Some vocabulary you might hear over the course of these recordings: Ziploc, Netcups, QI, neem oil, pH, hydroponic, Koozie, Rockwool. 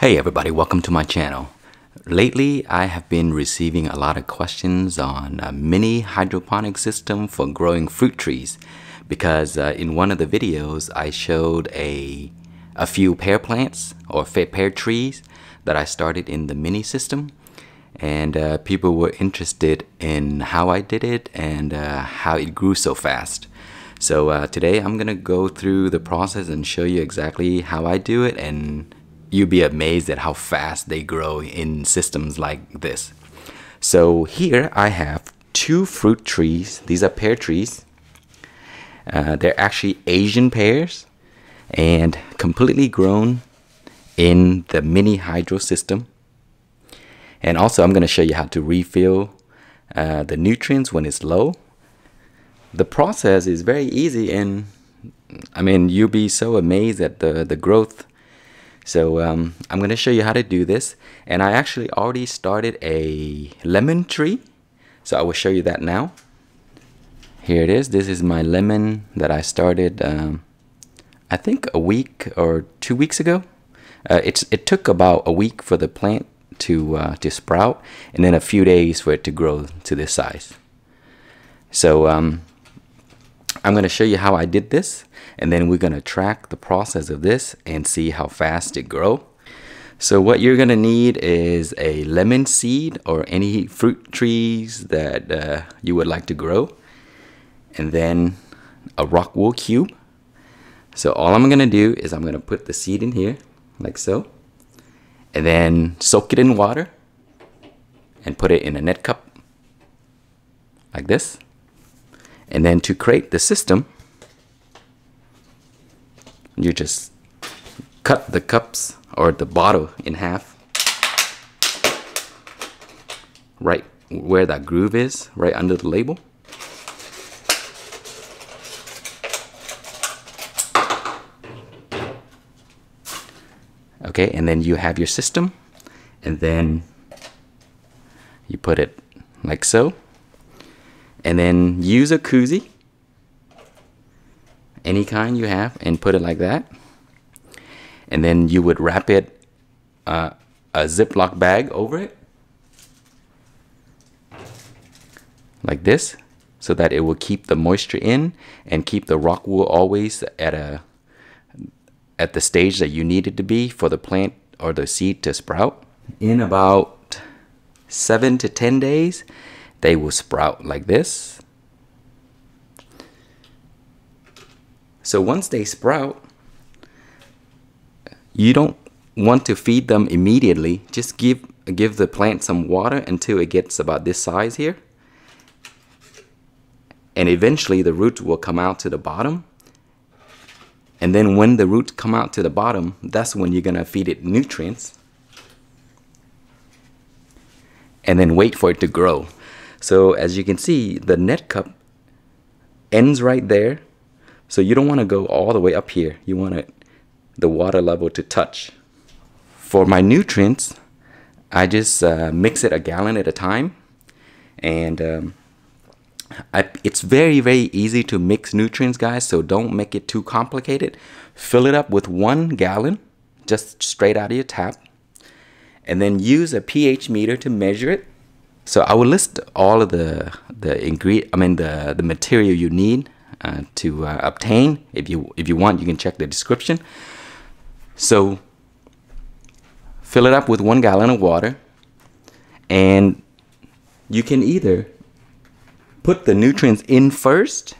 Hey everybody, welcome to my channel. Lately, I have been receiving a lot of questions on a mini hydroponic system for growing fruit trees because in one of the videos, I showed a few pear plants or pear trees that I started in the mini system, and people were interested in how I did it and how it grew so fast. So today, I'm gonna go through the process and show you exactly how I do it, and you'd be amazed at how fast they grow in systems like this. So here I have two fruit trees. These are pear trees. They're actually Asian pears and completely grown in the mini hydro system. And also I'm gonna show you how to refill the nutrients when it's low. The process is very easy, and I mean, you'll be so amazed at the growth. So I'm going to show you how to do this, and I actually already started a lemon tree, so I will show you that now. Here it is. This is my lemon that I started I think a week or 2 weeks ago. It took about a week for the plant to sprout, and then a few days for it to grow to this size. So I'm going to show you how I did this, and then we're going to track the process of this and see how fast it grows. So what you're going to need is a lemon seed or any fruit trees that you would like to grow, and then a Rockwool cube. So all I'm going to do is I'm going to put the seed in here like so, and then soak it in water and put it in a net cup like this. And then to create the system, you just cut the cups or the bottle in half, right where that groove is, right under the label. Okay, and then you have your system, and then you put it like so. And then use a koozie, any kind you have, and put it like that. And then you would wrap it a Ziploc bag over it, like this, so that it will keep the moisture in and keep the rock wool always at the stage that you need it to be for the plant or the seed to sprout. In about 7 to 10 days, they will sprout like this. So once they sprout, you don't want to feed them immediately. Just give the plant some water until it gets about this size here. And eventually the roots will come out to the bottom. And then when the roots come out to the bottom, that's when you're gonna feed it nutrients. And then wait for it to grow. So as you can see, the net cup ends right there. So you don't want to go all the way up here. You want the water level to touch. For my nutrients, I just mix it a gallon at a time. And it's very, very easy to mix nutrients, guys. So don't make it too complicated. Fill it up with 1 gallon, just straight out of your tap. And then use a pH meter to measure it. So I will list all of the material you need to obtain. If you want, you can check the description. So fill it up with 1 gallon of water, and you can either put the nutrients in first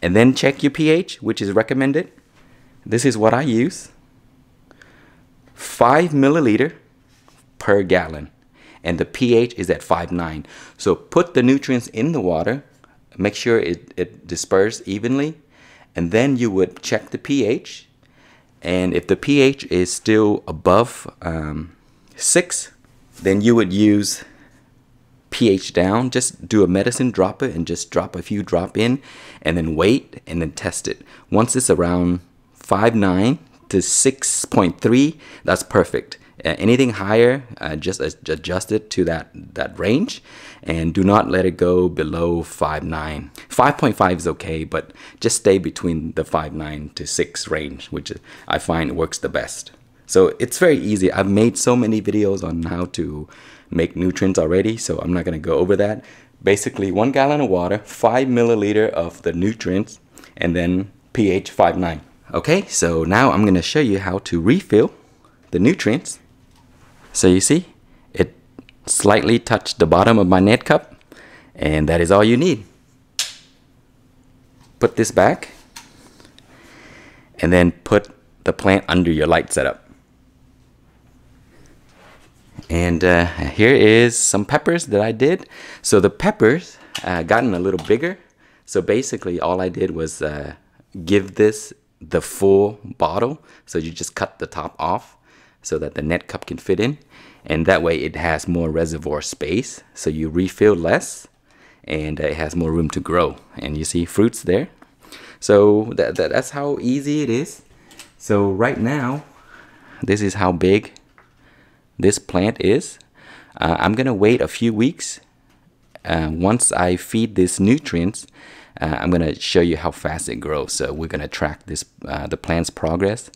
and then check your pH, which is recommended. This is what I use: 5 milliliter per gallon. And the pH is at 5.9. So put the nutrients in the water, make sure it disperses evenly, and then you would check the pH. And if the pH is still above 6, then you would use pH down. Just do a medicine dropper and just drop a few drops in, and then wait, and then test it. Once it's around 5.9 to 6.3, that's perfect. Anything higher, just adjust it to that range, and do not let it go below 5.9. 5.5 is okay, but just stay between the 5.9 to 6 range, which I find works the best. So it's very easy. I've made so many videos on how to make nutrients already, so I'm not gonna go over that. Basically, 1 gallon of water, 5 milliliter of the nutrients, and then pH 5.9. Okay, so now I'm gonna show you how to refill the nutrients. So you see, it slightly touched the bottom of my net cup, and that is all you need. Put this back, and then put the plant under your light setup. And here is some peppers that I did. So the peppers gotten a little bigger. So basically all I did was give this the full bottle. So you just cut the top off so that the net cup can fit in. And that way it has more reservoir space. So you refill less and it has more room to grow. And you see fruits there. So that's how easy it is. So right now, this is how big this plant is. I'm gonna wait a few weeks. Once I feed this nutrients, I'm gonna show you how fast it grows. So we're gonna track this the plant's progress,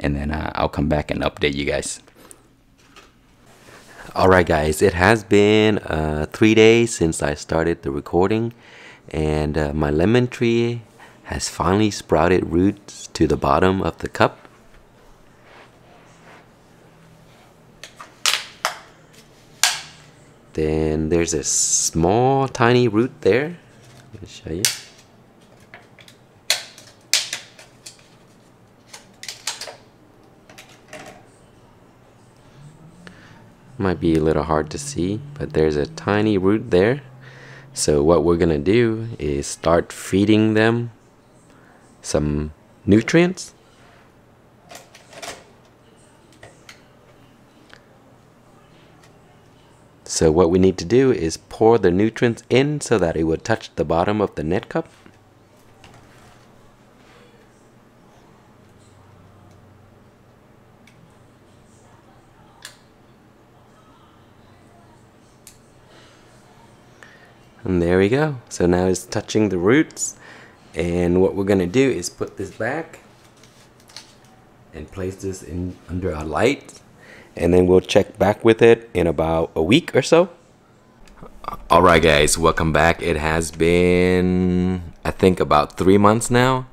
and then I'll come back and update you guys. All right, guys, it has been 3 days since I started the recording, and my lemon tree has finally sprouted roots to the bottom of the cup. Then there's a small tiny root there. Let me show you. Might be a little hard to see, but there's a tiny root there. So what we're gonna do is start feeding them some nutrients. So what we need to do is pour the nutrients in so that it will touch the bottom of the net cup. And there we go. So now it's touching the roots. And what we're gonna do is put this back and place this in under our light. And then we'll check back with it in about a week or so. All right, guys, welcome back. It has been, I think, about 3 months now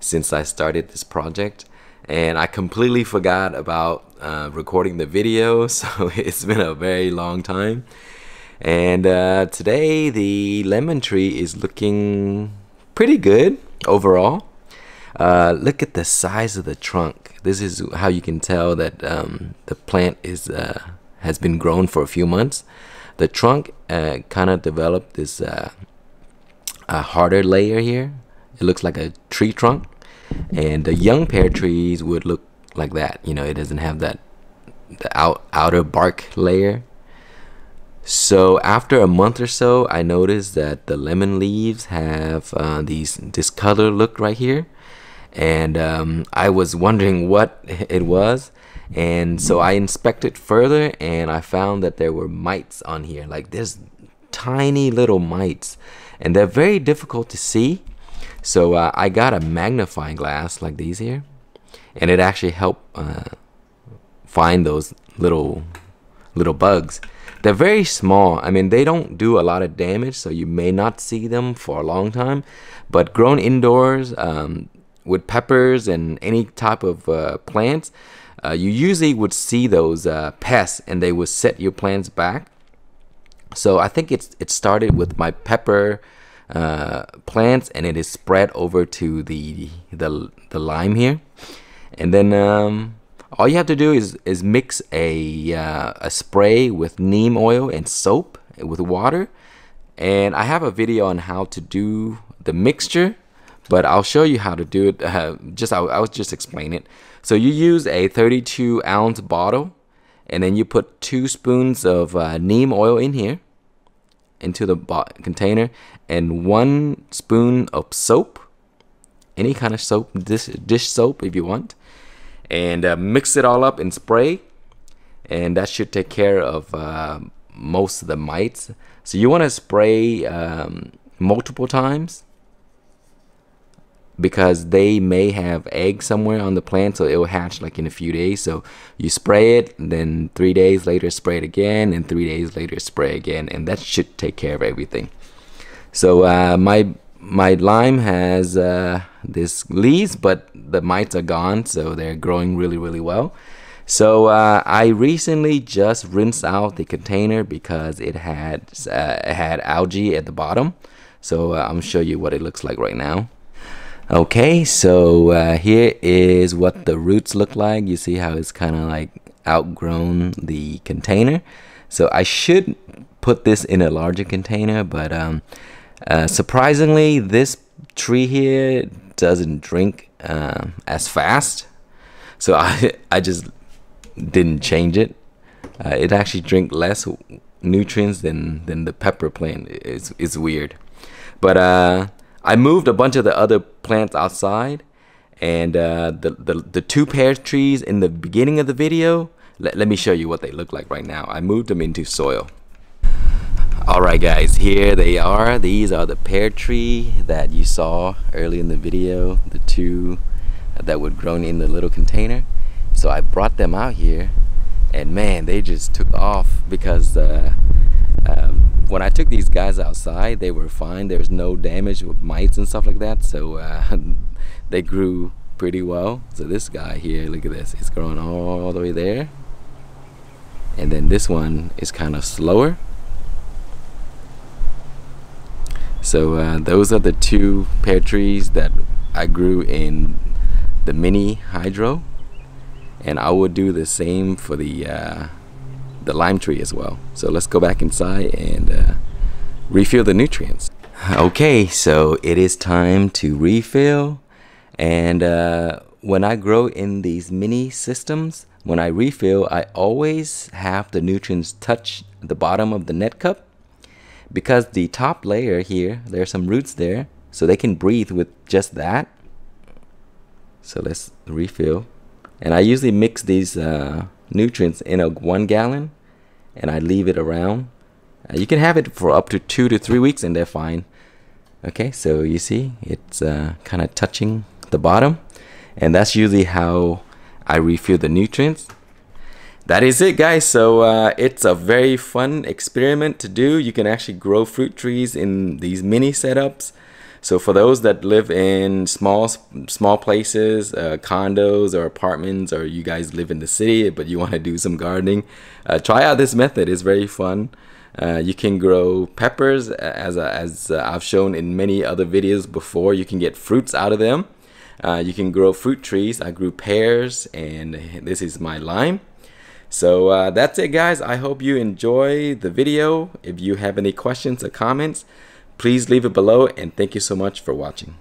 since I started this project, and I completely forgot about recording the video, so it's been a very long time. And today the lemon tree is looking pretty good overall. Look at the size of the trunk. This is how you can tell that the plant is has been grown for a few months. The trunk kind of developed this a harder layer here. It looks like a tree trunk, and the young pear trees would look like that. You know, it doesn't have that outer bark layer. So after a month or so, I noticed that the lemon leaves have this color look right here. And I was wondering what it was, and so I inspected further, and I found that there were mites on here. Like, there's tiny little mites, and they're very difficult to see. So I got a magnifying glass like these here, and it actually helped find those little bugs. They're very small. I mean, they don't do a lot of damage, so you may not see them for a long time, but grown indoors, with peppers and any type of plants, you usually would see those pests, and they would set your plants back. So I think it started with my pepper plants, and it is spread over to the lime here. And then all you have to do is mix a spray with neem oil and soap with water. And I have a video on how to do the mixture, but I'll show you how to do it. I'll just explain it. So you use a 32 ounce bottle, and then you put 2 spoons of neem oil in here, into the container, and 1 spoon of soap, any kind of soap, dish soap if you want, and mix it all up and spray, and that should take care of most of the mites. So you wanna spray multiple times. because they may have eggs somewhere on the plant, so it will hatch like in a few days. So you spray it, and then 3 days later spray it again, and 3 days later spray again, and that should take care of everything. So my lime has this leaves, but the mites are gone, so they're growing really, really well. So I recently just rinsed out the container because it had algae at the bottom. So I'm show you what it looks like right now. Okay, so here is what the roots look like. You see how it's kind of like outgrown the container. So I should put this in a larger container, but surprisingly, this tree here doesn't drink as fast. So I just didn't change it. It actually drinks less nutrients than the pepper plant. It's weird, but I moved a bunch of the other plants outside, and the two pear trees in the beginning of the video, let me show you what they look like right now. I moved them into soil. Alright guys, here they are. These are the pear tree that you saw early in the video, the two that would grown in the little container. So I brought them out here, and man, they just took off because when I took these guys outside, they were fine. There was no damage with mites and stuff like that, so they grew pretty well. So this guy here, look at this, it's growing all the way there, and then this one is kind of slower. So those are the two pear trees that I grew in the mini hydro, and I will do the same for the lime tree as well. So let's go back inside and refill the nutrients. Okay, so it is time to refill, and when I grow in these mini systems, when I refill, I always have the nutrients touch the bottom of the net cup, because the top layer here, there are some roots there, so they can breathe with just that. So let's refill. And I usually mix these nutrients in a 1 gallon, and I leave it around. You can have it for up to 2 to 3 weeks and they're fine. Okay, so you see it's kind of touching the bottom, and that's usually how I refill the nutrients. That is it guys, so it's a very fun experiment to do. You can actually grow fruit trees in these mini setups. So for those that live in small places, condos or apartments, or you guys live in the city but you want to do some gardening, try out this method. It's very fun. You can grow peppers, as I've shown in many other videos before. You can get fruits out of them. You can grow fruit trees. I grew pears, and this is my lime. So that's it guys. I hope you enjoy the video. If you have any questions or comments, please leave it below, and thank you so much for watching.